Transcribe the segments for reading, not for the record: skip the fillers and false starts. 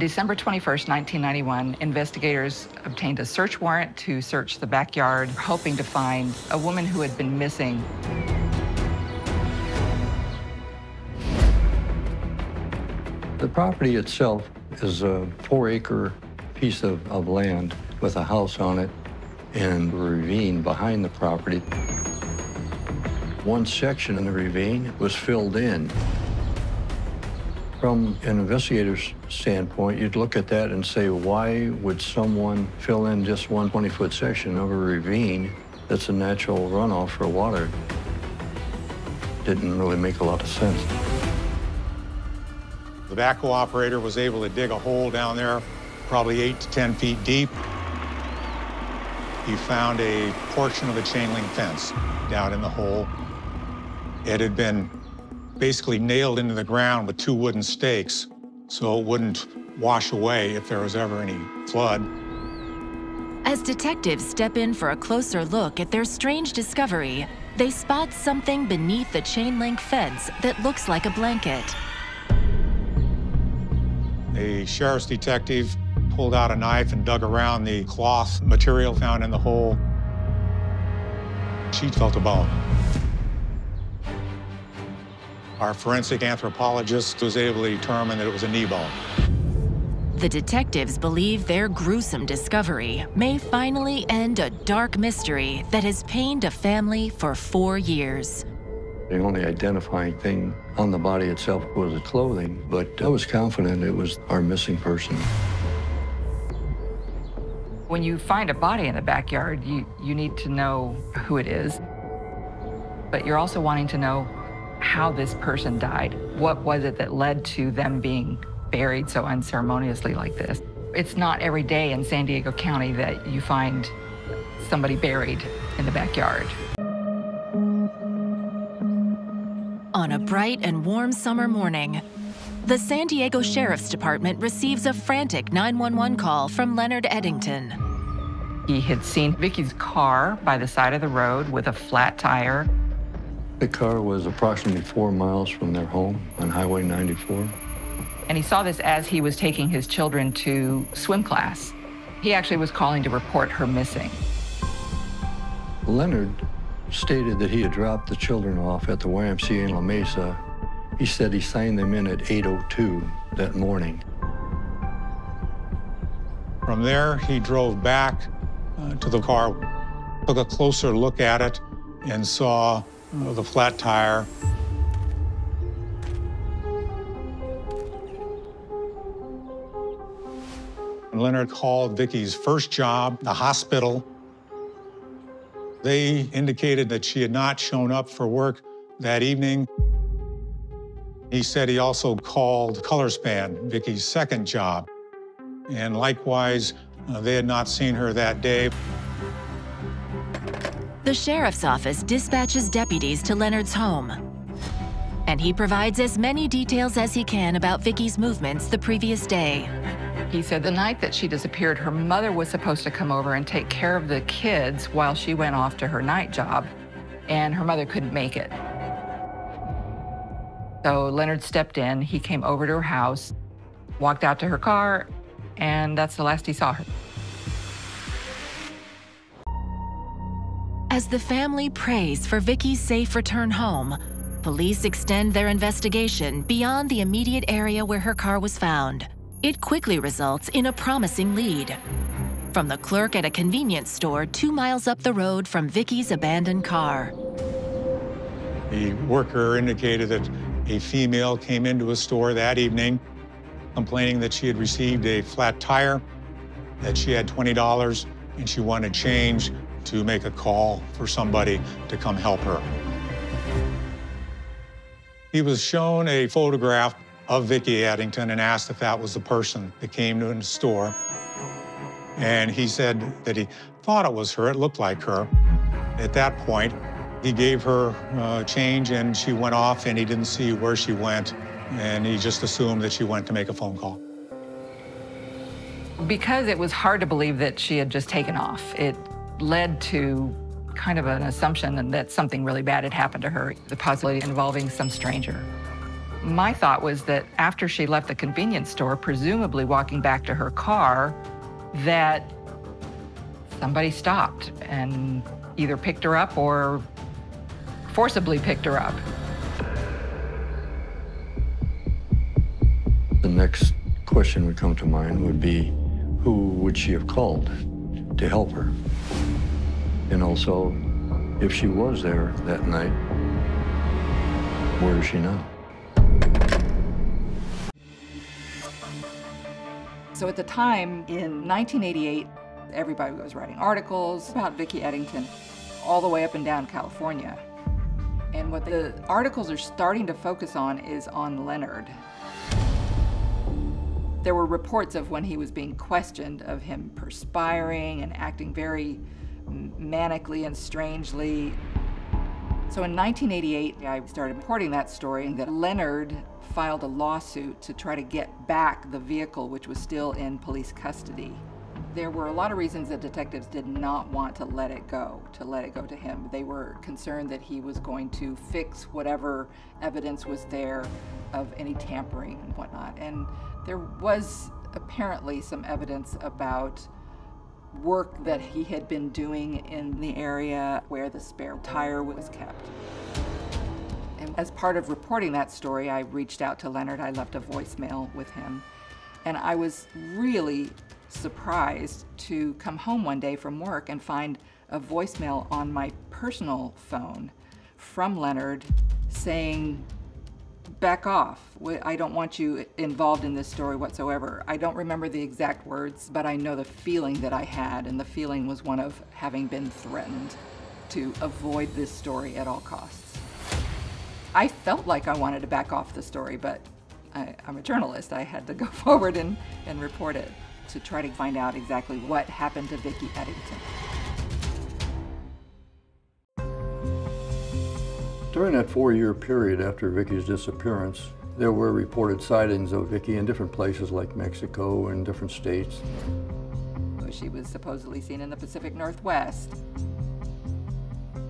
On December 21st, 1991, investigators obtained a search warrant to search the backyard, hoping to find a woman who had been missing. The property itself is a 4-acre piece of land with a house on it and a ravine behind the property. One section in the ravine was filled in. From an investigator's standpoint, you'd look at that and say, why would someone fill in just one 20-foot section of a ravine that's a natural runoff for water? Didn't really make a lot of sense. The backhoe operator was able to dig a hole down there, probably 8 to 10 feet deep. He found a portion of a chain link fence down in the hole. It had been basically nailed into the ground with 2 wooden stakes, so it wouldn't wash away if there was ever any flood. As detectives step in for a closer look at their strange discovery, they spot something beneath the chain link fence that looks like a blanket. A sheriff's detective pulled out a knife and dug around the cloth material found in the hole. She felt a bone. Our forensic anthropologist was able to determine that it was a knee bone. The detectives believe their gruesome discovery may finally end a dark mystery that has pained a family for 4 years. The only identifying thing on the body itself was the clothing, but I was confident it was our missing person. When you find a body in the backyard, you need to know who it is, but you're also wanting to know how this person died. What was it that led to them being buried so unceremoniously like this? It's not every day in San Diego County that you find somebody buried in the backyard. On a bright and warm summer morning, the San Diego Sheriff's Department receives a frantic 911 call from Leonard Eddington. He had seen Vickie's car by the side of the road with a flat tire. The car was approximately 4 miles from their home on Highway 94. And he saw this as he was taking his children to swim class. He actually was calling to report her missing. Leonard stated that he had dropped the children off at the YMCA in La Mesa. He said he signed them in at 8:02 that morning. From there, he drove back to the car, took a closer look at it, and saw the flat tire. And Leonard called Vickie's first job, the hospital. They indicated that she had not shown up for work that evening. He said he also called Colorspan, Vickie's second job. And likewise, they had not seen her that day. The sheriff's office dispatches deputies to Leonard's home, and he provides as many details as he can about Vickie's movements the previous day. He said the night that she disappeared, her mother was supposed to come over and take care of the kids while she went off to her night job, and her mother couldn't make it. So Leonard stepped in, he came over to her house, walked out to her car, and that's the last he saw her. As the family prays for Vickie's safe return home, police extend their investigation beyond the immediate area where her car was found. It quickly results in a promising lead. From the clerk at a convenience store 2 miles up the road from Vickie's abandoned car. The worker indicated that a female came into a store that evening complaining that she had received a flat tire, that she had $20, and she wanted change to make a call for somebody to come help her. He was shown a photograph of Vickie Eddington and asked if that was the person that came to the store. And he said that he thought it was her, it looked like her. At that point, he gave her change and she went off and he didn't see where she went. And he just assumed that she went to make a phone call. Because it was hard to believe that she had just taken off, it led to kind of an assumption that something really bad had happened to her, the possibility involving some stranger. My thought was that after she left the convenience store, presumably walking back to her car, that somebody stopped and either picked her up or forcibly picked her up. The next question would come to mind would be, who would she have called to help her? And also, if she was there that night, where is she now? So at the time, in 1988, everybody was writing articles about Vickie Eddington all the way up and down California. And what the articles are starting to focus on is on Leonard. There were reports of when he was being questioned, of him perspiring and acting very manically and strangely. So in 1988, I started reporting that story that Leonard filed a lawsuit to try to get back the vehicle, which was still in police custody. There were a lot of reasons that detectives did not want to let it go to him. They were concerned that he was going to fix whatever evidence was there of any tampering and whatnot. And there was apparently some evidence about work that he had been doing in the area where the spare tire was kept. And as part of reporting that story, I reached out to Leonard. I left a voicemail with him. And I was really surprised to come home one day from work and find a voicemail on my personal phone from Leonard saying, "Back off. I don't want you involved in this story whatsoever." I don't remember the exact words, but I know the feeling that I had, and the feeling was one of having been threatened to avoid this story at all costs. I felt like I wanted to back off the story, but I'm a journalist. I had to go forward and report it, to try to find out exactly what happened to Vickie Eddington. During that 4-year period after Vickie's disappearance, there were reported sightings of Vickie in different places like Mexico and different states. She was supposedly seen in the Pacific Northwest.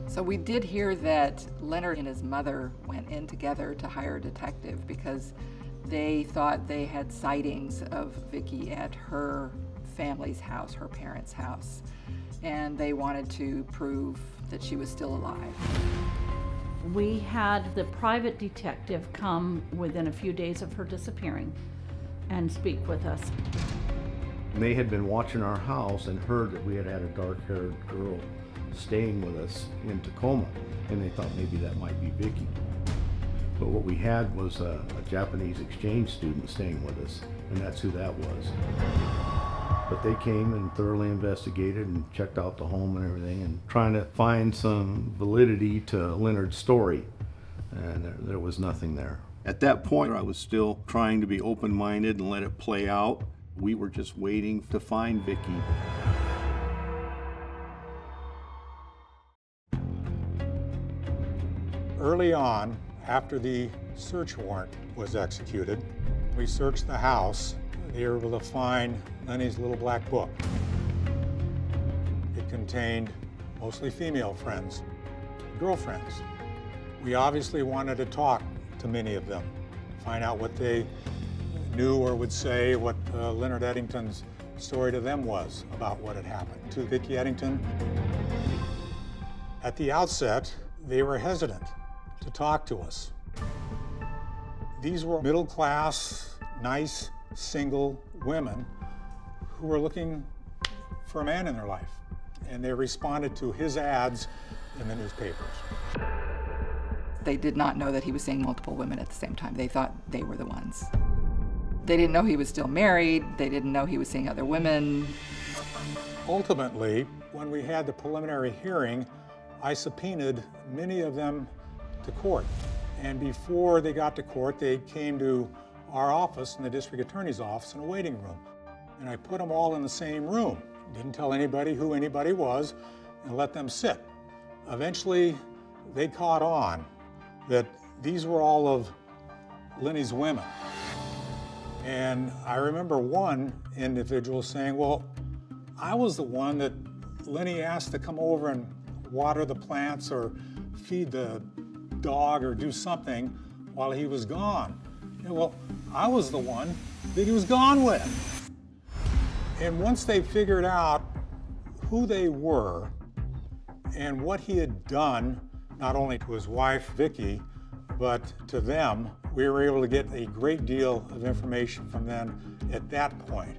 So we did hear that Leonard and his mother went in together to hire a detective because they thought they had sightings of Vickie at her family's house, her parents' house, and they wanted to prove that she was still alive. We had the private detective come within a few days of her disappearing and speak with us. They had been watching our house and heard that we had had a dark-haired girl staying with us in Tacoma, and they thought maybe that might be Vickie. But what we had was a Japanese exchange student staying with us, and that's who that was. But they came and thoroughly investigated and checked out the home and everything, and trying to find some validity to Leonard's story, and there was nothing there. At that point, I was still trying to be open-minded and let it play out. We were just waiting to find Vickie. Early on, after the search warrant was executed, we searched the house. They were able to find Lenny's little black book. It contained mostly female friends, girlfriends. We obviously wanted to talk to many of them, find out what they knew or would say, what Leonard Eddington's story to them was about what had happened to Vickie Eddington. At the outset, they were hesitant to talk to us. These were middle-class, nice, single women who were looking for a man in their life, and they responded to his ads in the newspapers. They did not know that he was seeing multiple women at the same time. They thought they were the ones. They didn't know he was still married. They didn't know he was seeing other women. Ultimately, when we had the preliminary hearing, I subpoenaed many of them to court. And before they got to court, they came to our office in the district attorney's office in a waiting room. And I put them all in the same room. Didn't tell anybody who anybody was and let them sit. Eventually, they caught on that these were all of Lenny's women. And I remember one individual saying, "Well, I was the one that Lenny asked to come over and water the plants or feed the dog or do something while he was gone. Yeah, well, I was the one that he was gone with. And once they figured out who they were and what he had done, not only to his wife, Vickie, but to them, we were able to get a great deal of information from them at that point.